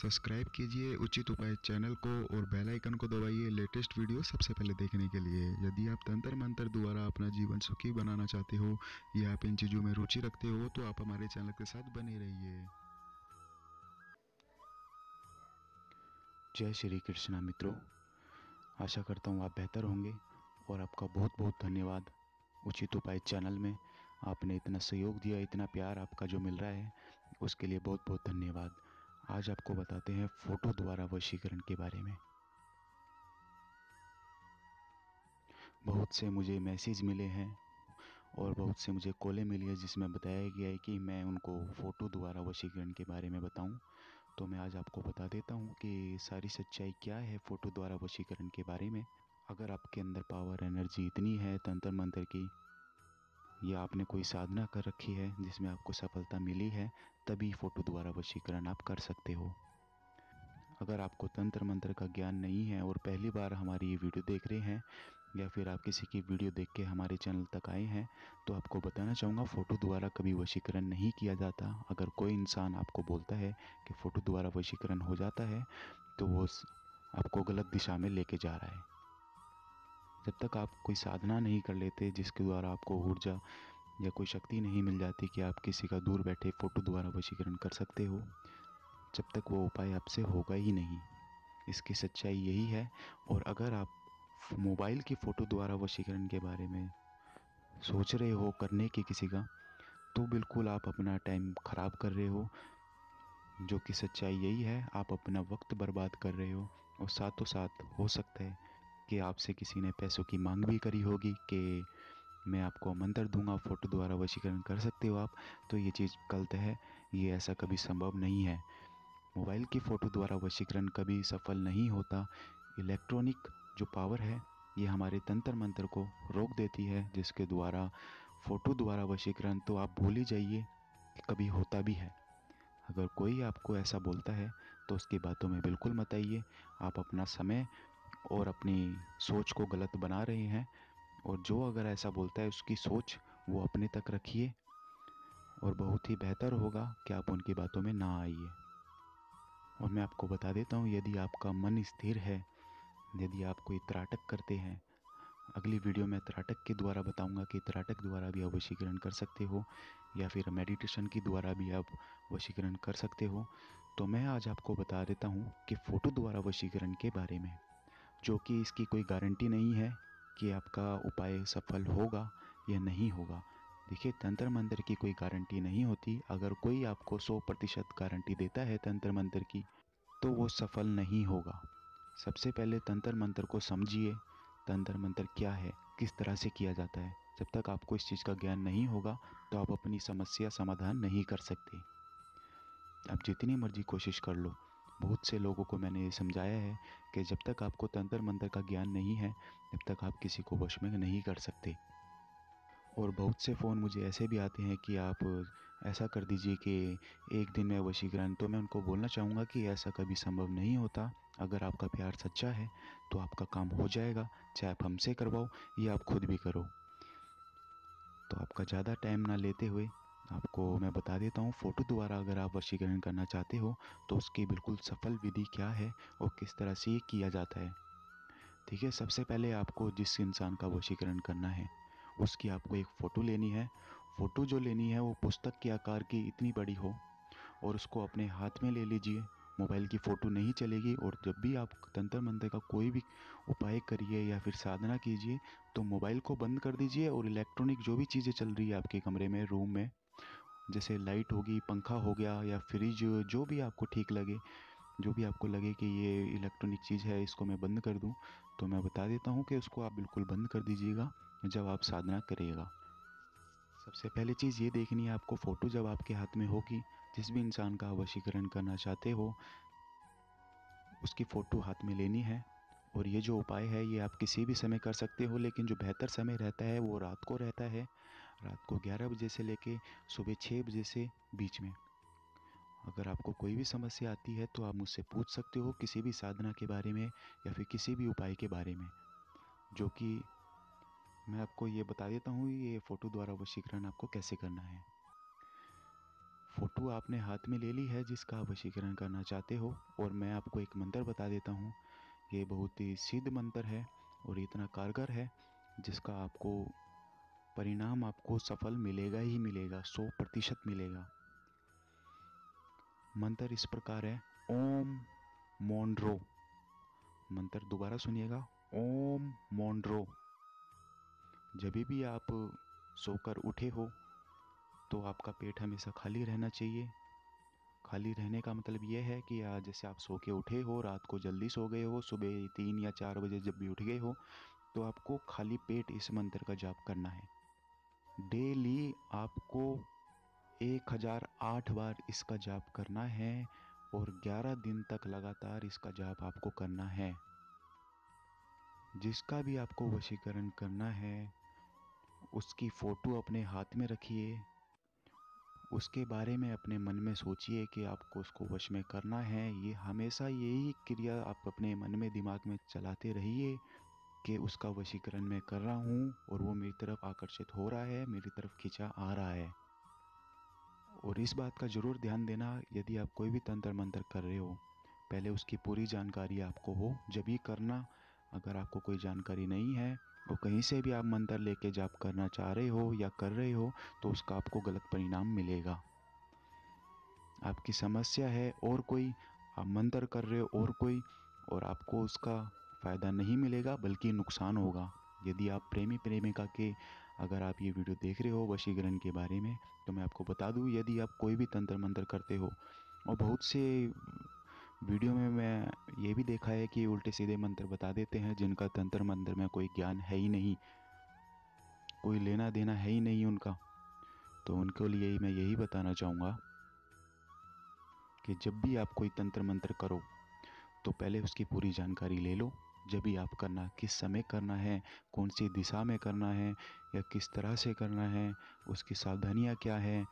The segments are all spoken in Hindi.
सब्सक्राइब कीजिए उचित उपाय चैनल को और बेल आइकन को दबाइए लेटेस्ट वीडियो सबसे पहले देखने के लिए। यदि आप तंत्र मंत्र द्वारा अपना जीवन सुखी बनाना चाहते हो या आप इन चीज़ों में रुचि रखते हो तो आप हमारे चैनल के साथ बने रहिए। जय श्री कृष्णा मित्रों, आशा करता हूँ आप बेहतर होंगे और आपका बहुत बहुत धन्यवाद। उचित उपाय चैनल में आपने इतना सहयोग दिया, इतना प्यार आपका जो मिल रहा है उसके लिए बहुत बहुत धन्यवाद। आज आपको बताते हैं फोटो द्वारा वशीकरण के बारे में। बहुत से मुझे मैसेज मिले हैं और बहुत से मुझे कॉलें मिली है जिसमें बताया गया है कि मैं उनको फ़ोटो द्वारा वशीकरण के बारे में बताऊं। तो मैं आज आपको बता देता हूं कि सारी सच्चाई क्या है फ़ोटो द्वारा वशीकरण के बारे में। अगर आपके अंदर पावर एनर्जी इतनी है तंत्र मंत्र की या आपने कोई साधना कर रखी है जिसमें आपको सफलता मिली है, तभी फ़ोटो द्वारा वशीकरण आप कर सकते हो। अगर आपको तंत्र मंत्र का ज्ञान नहीं है और पहली बार हमारी ये वीडियो देख रहे हैं या फिर आप किसी की वीडियो देख के हमारे चैनल तक आए हैं, तो आपको बताना चाहूँगा फ़ोटो द्वारा कभी वशीकरण नहीं किया जाता। अगर कोई इंसान आपको बोलता है कि फ़ोटो द्वारा वशीकरण हो जाता है तो वो आपको गलत दिशा में लेके जा रहा है। जब तक आप कोई साधना नहीं कर लेते जिसके द्वारा आपको ऊर्जा या कोई शक्ति नहीं मिल जाती कि आप किसी का दूर बैठे फ़ोटो द्वारा वशीकरण कर सकते हो, जब तक वो उपाय आपसे होगा ही नहीं। इसकी सच्चाई यही है। और अगर आप मोबाइल की फ़ोटो द्वारा वशीकरण के बारे में सोच रहे हो करने की किसी का, तो बिल्कुल आप अपना टाइम ख़राब कर रहे हो, जो कि सच्चाई यही है। आप अपना वक्त बर्बाद कर रहे हो और साथों साथ हो सकता है कि आपसे किसी ने पैसों की मांग भी करी होगी कि मैं आपको मंत्र दूंगा, फ़ोटो द्वारा वशीकरण कर सकते हो आप। तो ये चीज़ गलत है, ये ऐसा कभी संभव नहीं है। मोबाइल की फ़ोटो द्वारा वशीकरण कभी सफल नहीं होता। इलेक्ट्रॉनिक जो पावर है ये हमारे तंत्र मंत्र को रोक देती है, जिसके द्वारा फ़ोटो द्वारा वशीकरण तो आप भूल ही जाइए कि कभी होता भी है। अगर कोई आपको ऐसा बोलता है तो उसकी बातों में बिल्कुल मत आइए। आप अपना समय और अपनी सोच को गलत बना रहे हैं, और जो अगर ऐसा बोलता है उसकी सोच वो अपने तक रखिए और बहुत ही बेहतर होगा कि आप उनकी बातों में ना आइए। और मैं आपको बता देता हूँ, यदि आपका मन स्थिर है, यदि आप कोई त्राटक करते हैं, अगली वीडियो में त्राटक के द्वारा बताऊंगा कि त्राटक द्वारा भी आप वशीकरण कर सकते हो या फिर मेडिटेशन के द्वारा भी आप वशीकरण कर सकते हो। तो मैं आज आपको बता देता हूँ कि फ़ोटो द्वारा वशीकरण के बारे में, जो कि इसकी कोई गारंटी नहीं है कि आपका उपाय सफल होगा या नहीं होगा। देखिए, तंत्र मंत्र की कोई गारंटी नहीं होती। अगर कोई आपको 100% गारंटी देता है तंत्र मंत्र की तो वो सफल नहीं होगा। सबसे पहले तंत्र मंत्र को समझिए, तंत्र मंत्र क्या है, किस तरह से किया जाता है। जब तक आपको इस चीज़ का ज्ञान नहीं होगा तो आप अपनी समस्या समाधान नहीं कर सकते। आप जितनी मर्जी कोशिश कर लो, बहुत से लोगों को मैंने ये समझाया है कि जब तक आपको तंत्र मंत्र का ज्ञान नहीं है तब तक आप किसी को वश में नहीं कर सकते। और बहुत से फ़ोन मुझे ऐसे भी आते हैं कि आप ऐसा कर दीजिए कि एक दिन में वशीकरण। तो मैं उनको बोलना चाहूँगा कि ऐसा कभी संभव नहीं होता। अगर आपका प्यार सच्चा है तो आपका काम हो जाएगा, चाहे आप हमसे करवाओ या आप खुद भी करो। तो आपका ज़्यादा टाइम ना लेते हुए आपको मैं बता देता हूँ, फ़ोटो द्वारा अगर आप वशीकरण करना चाहते हो तो उसकी बिल्कुल सफल विधि क्या है और किस तरह से किया जाता है। ठीक है, सबसे पहले आपको जिस इंसान का वशीकरण करना है उसकी आपको एक फ़ोटो लेनी है। फ़ोटो जो लेनी है वो पुस्तक के आकार की इतनी बड़ी हो, और उसको अपने हाथ में ले लीजिए। मोबाइल की फ़ोटो नहीं चलेगी। और जब भी आप तंत्र मंत्र का कोई भी उपाय करिए या फिर साधना कीजिए तो मोबाइल को बंद कर दीजिए और इलेक्ट्रॉनिक जो भी चीज़ें चल रही है आपके कमरे में, रूम में, जैसे लाइट होगी, पंखा हो गया या फ्रिज, जो भी आपको ठीक लगे, जो भी आपको लगे कि ये इलेक्ट्रॉनिक चीज़ है इसको मैं बंद कर दूं, तो मैं बता देता हूं कि उसको आप बिल्कुल बंद कर दीजिएगा जब आप साधना करिएगा। सबसे पहली चीज़ ये देखनी है आपको, फ़ोटो जब आपके हाथ में होगी, जिस भी इंसान का वशीकरण करना चाहते हो उसकी फ़ोटो हाथ में लेनी है। और ये जो उपाय है ये आप किसी भी समय कर सकते हो, लेकिन जो बेहतर समय रहता है वो रात को रहता है, रात को 11 बजे से लेके सुबह 6 बजे से बीच में। अगर आपको कोई भी समस्या आती है तो आप मुझसे पूछ सकते हो किसी भी साधना के बारे में या फिर किसी भी उपाय के बारे में। जो कि मैं आपको ये बता देता हूँ, ये फ़ोटो द्वारा वशीकरण आपको कैसे करना है। फ़ोटो आपने हाथ में ले ली है जिसका आप वशीकरण करना चाहते हो। और मैं आपको एक मंत्र बता देता हूँ, ये बहुत ही सिद्ध मंत्र है और इतना कारगर है जिसका आपको परिणाम आपको सफल मिलेगा ही मिलेगा, 100% मिलेगा। मंत्र इस प्रकार है, ओम मोंड्रो। मंत्र दोबारा सुनिएगा, ओम मोंड्रो। जब भी आप सोकर उठे हो तो आपका पेट हमेशा खाली रहना चाहिए। खाली रहने का मतलब यह है कि आज जैसे आप सो के उठे हो, रात को जल्दी सो गए हो, सुबह 3 या 4 बजे जब भी उठ गए हो, तो आपको खाली पेट इस मंत्र का जाप करना है। डेली आपको 1008 बार इसका जाप करना है और 11 दिन तक लगातार इसका जाप आपको करना है। जिसका भी आपको वशीकरण करना है उसकी फ़ोटो अपने हाथ में रखिए, उसके बारे में अपने मन में सोचिए कि आपको उसको वश में करना है। ये हमेशा यही क्रिया आप अपने मन में दिमाग में चलाते रहिए कि उसका वशीकरण मैं कर रहा हूँ और वो मेरी तरफ आकर्षित हो रहा है, मेरी तरफ खींचा आ रहा है। और इस बात का ज़रूर ध्यान देना, यदि आप कोई भी तंत्र मंत्र कर रहे हो पहले उसकी पूरी जानकारी आपको हो जब ही करना। अगर आपको कोई जानकारी नहीं है और कहीं से भी आप मंत्र लेके जाप करना चाह रहे हो या कर रहे हो तो उसका आपको गलत परिणाम मिलेगा। आपकी समस्या है और कोई, आप मंत्र कर रहे हो और कोई, और आपको उसका फ़ायदा नहीं मिलेगा बल्कि नुकसान होगा। यदि आप प्रेमी प्रेमिका के अगर आप ये वीडियो देख रहे हो वशीकरण के बारे में, तो मैं आपको बता दूं, यदि आप कोई भी तंत्र मंत्र करते हो, और बहुत से वीडियो में मैं ये भी देखा है कि उल्टे सीधे मंत्र बता देते हैं जिनका तंत्र मंत्र में कोई ज्ञान है ही नहीं, कोई लेना देना है ही नहीं उनका, तो उनके लिए मैं यही बताना चाहूँगा कि जब भी आप कोई तंत्र मंत्र करो तो पहले उसकी पूरी जानकारी ले लो। जब भी आप करना, किस समय करना है, कौन सी दिशा में करना है या किस तरह से करना है, उसकी सावधानियाँ क्या है,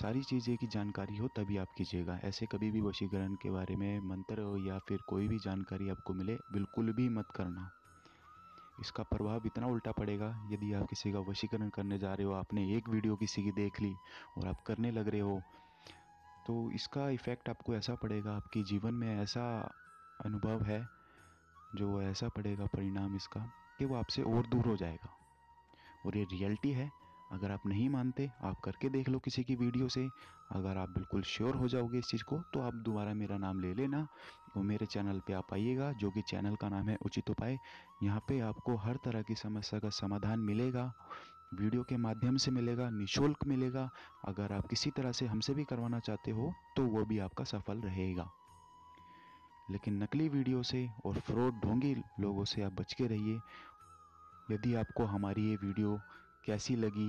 सारी चीज़ें की जानकारी हो तभी आप कीजिएगा। ऐसे कभी भी वशीकरण के बारे में मंत्र या फिर कोई भी जानकारी आपको मिले बिल्कुल भी मत करना, इसका प्रभाव इतना उल्टा पड़ेगा। यदि आप किसी का वशीकरण करने जा रहे हो, आपने एक वीडियो किसी की देख ली और आप करने लग रहे हो, तो इसका इफ़ेक्ट आपको ऐसा पड़ेगा, आपके जीवन में ऐसा अनुभव है जो ऐसा पड़ेगा परिणाम इसका कि वो आपसे और दूर हो जाएगा। और ये रियलिटी है, अगर आप नहीं मानते आप करके देख लो किसी की वीडियो से, अगर आप बिल्कुल श्योर हो जाओगे इस चीज़ को तो आप दोबारा मेरा नाम ले लेना और मेरे चैनल पे आप आइएगा, जो कि चैनल का नाम है उचित उपाय। यहाँ पे आपको हर तरह की समस्या का समाधान मिलेगा, वीडियो के माध्यम से मिलेगा, निःशुल्क मिलेगा। अगर आप किसी तरह से हमसे भी करवाना चाहते हो तो वो भी आपका सफल रहेगा। लेकिन नकली वीडियो से और फ्रॉड ढोंगी लोगों से आप बच के रहिए। यदि आपको हमारी ये वीडियो कैसी लगी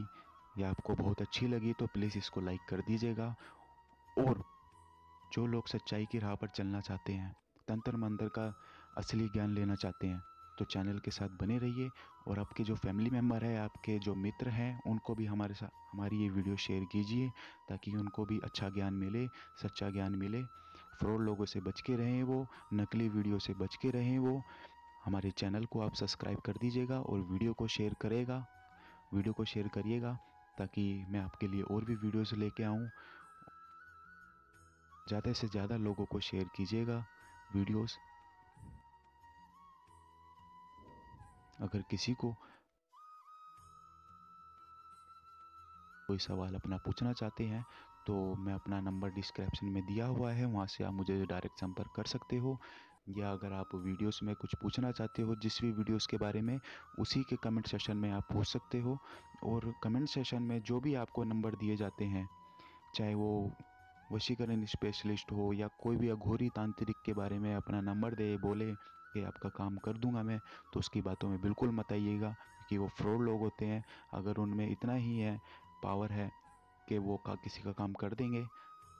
या आपको बहुत अच्छी लगी तो प्लीज़ इसको लाइक कर दीजिएगा। और जो लोग सच्चाई की राह पर चलना चाहते हैं, तंत्र मंत्र का असली ज्ञान लेना चाहते हैं, तो चैनल के साथ बने रहिए। और आपके जो फैमिली मेम्बर है, आपके जो मित्र हैं, उनको भी हमारे साथ हमारी ये वीडियो शेयर कीजिए ताकि उनको भी अच्छा ज्ञान मिले, सच्चा ज्ञान मिले। फ्रॉड लोगों से बच के रहें वो, नकली वीडियो से बच के रहें वो। हमारे चैनल को आप सब्सक्राइब कर दीजिएगा और वीडियो को शेयर करिएगा ताकि मैं आपके लिए और भी वीडियोज़ लेके आऊँ। ज़्यादा से ज़्यादा लोगों को शेयर कीजिएगा वीडियोज़। अगर किसी को कोई सवाल अपना पूछना चाहते हैं तो मैं अपना नंबर डिस्क्रिप्शन में दिया हुआ है, वहाँ से आप मुझे डायरेक्ट संपर्क कर सकते हो। या अगर आप वीडियोस में कुछ पूछना चाहते हो जिस भी वीडियोस के बारे में, उसी के कमेंट सेशन में आप पूछ सकते हो। और कमेंट सेशन में जो भी आपको नंबर दिए जाते हैं, चाहे वो वशीकरण स्पेशलिस्ट हो या कोई भी अघोरी तांत्रिक के बारे में, अपना नंबर दे बोले कि आपका काम कर दूंगा मैं, तो उसकी बातों में बिल्कुल मत आइएगा क्योंकि वो फ्रॉड लोग होते हैं। अगर उनमें इतना ही है पावर है कि वो किसी का काम कर देंगे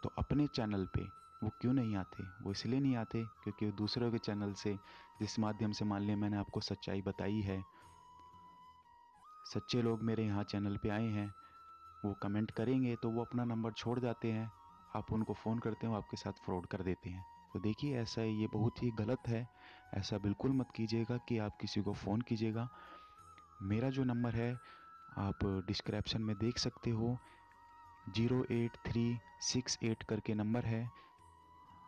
तो अपने चैनल पे वो क्यों नहीं आते? वो इसलिए नहीं आते क्योंकि दूसरों के चैनल से, जिस माध्यम से, मान लें मैंने आपको सच्चाई बताई है, सच्चे लोग मेरे यहाँ चैनल पे आए हैं, वो कमेंट करेंगे तो वो अपना नंबर छोड़ जाते हैं, आप उनको फ़ोन करते हो, आपके साथ फ्रॉड कर देते हैं। तो देखिए ऐसा ये बहुत ही गलत है, ऐसा बिल्कुल मत कीजिएगा कि आप किसी को फ़ोन कीजिएगा। मेरा जो नंबर है आप डिस्क्रिप्शन में देख सकते हो। 08368 करके नंबर है,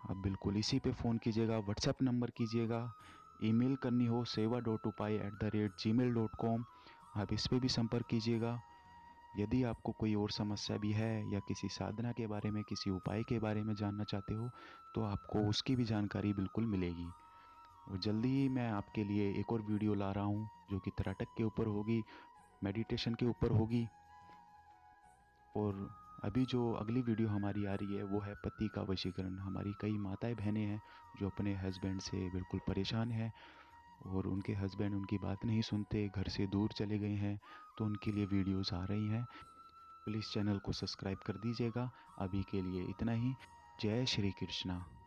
आप बिल्कुल इसी पे फ़ोन कीजिएगा, व्हाट्सएप नंबर कीजिएगा। ईमेल करनी हो seva.upai@gmail.com, आप इस पे भी संपर्क कीजिएगा। यदि आपको कोई और समस्या भी है या किसी साधना के बारे में, किसी उपाय के बारे में जानना चाहते हो तो आपको उसकी भी जानकारी बिल्कुल मिलेगी। और जल्दी ही मैं आपके लिए एक और वीडियो ला रहा हूँ जो कि तराटक के ऊपर होगी, मेडिटेशन के ऊपर होगी। और अभी जो अगली वीडियो हमारी आ रही है वो है पति का वशीकरण। हमारी कई माताएं बहनें हैं जो अपने हस्बैंड से बिल्कुल परेशान हैं और उनके हस्बैंड उनकी बात नहीं सुनते, घर से दूर चले गए हैं, तो उनके लिए वीडियोस आ रही हैं। प्लीज़ चैनल को सब्सक्राइब कर दीजिएगा। अभी के लिए इतना ही। जय श्री कृष्णा।